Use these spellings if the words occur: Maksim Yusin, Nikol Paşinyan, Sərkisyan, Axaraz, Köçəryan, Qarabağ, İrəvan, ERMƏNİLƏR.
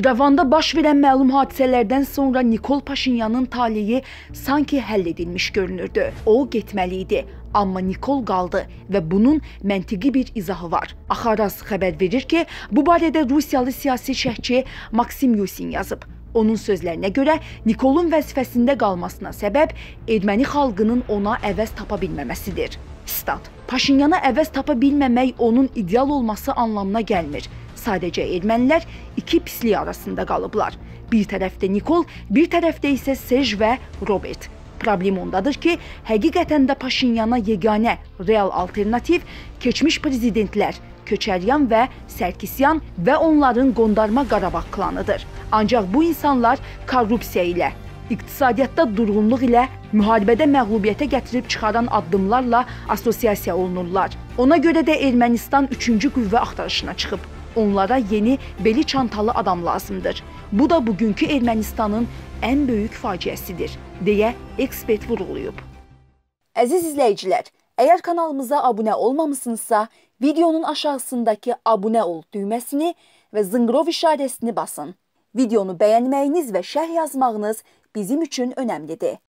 İrəvanda baş verən məlum hadisələrdən sonra Nikol Paşinyanın taleyi sanki həll edilmiş görünürdü. O getməli idi, amma Nikol qaldı və bunun məntiqi bir izahı var. Axaraz xəbər verir ki, bu barədə Rusiyalı siyasi şərhçi Maksim Yusin yazıb. Onun sözlərinə görə Nikolun vəzifəsində qalmasına səbəb erməni xalqının ona əvəz tapa bilməməsidir. Stat: Paşinyana əvəz tapa bilməmək onun ideal olması anlamına gəlmir. Sadəcə ermənilər iki pislik arasında qalıblar. Bir tərəfdə Nikol, bir tərəfdə isə Serj və Robert. Problem ondadır ki, həqiqətən də Paşinyana yeganə real alternativ keçmiş prezidentlər Köçəryan və Sərkisyan və onların qondarma Qarabağ klanıdır. Ancaq bu insanlar korrupsiya ilə, iqtisadiyyatda durğunluq ilə, müharibədə məğlubiyyətə gətirib çıxaran addımlarla assosiasiya olunurlar. Ona görə də Ermənistan 3-cü qüvvə axtarışına çıxıb. Onlara yeni beli çantalı adam lazımdır. Bu da bugünkü Ermənistanın ən böyük faciəsidir, deyə ekspert vurğulayıb. Əziz izləyicilər, əgər kanalımıza abunə olmamısınızsa, videonun aşağısındakı abunə ol düyməsini və zınqrov işarəsini basın. Videonu bəyənməyiniz və şərh yazmağınız bizim üçün önəmlidir.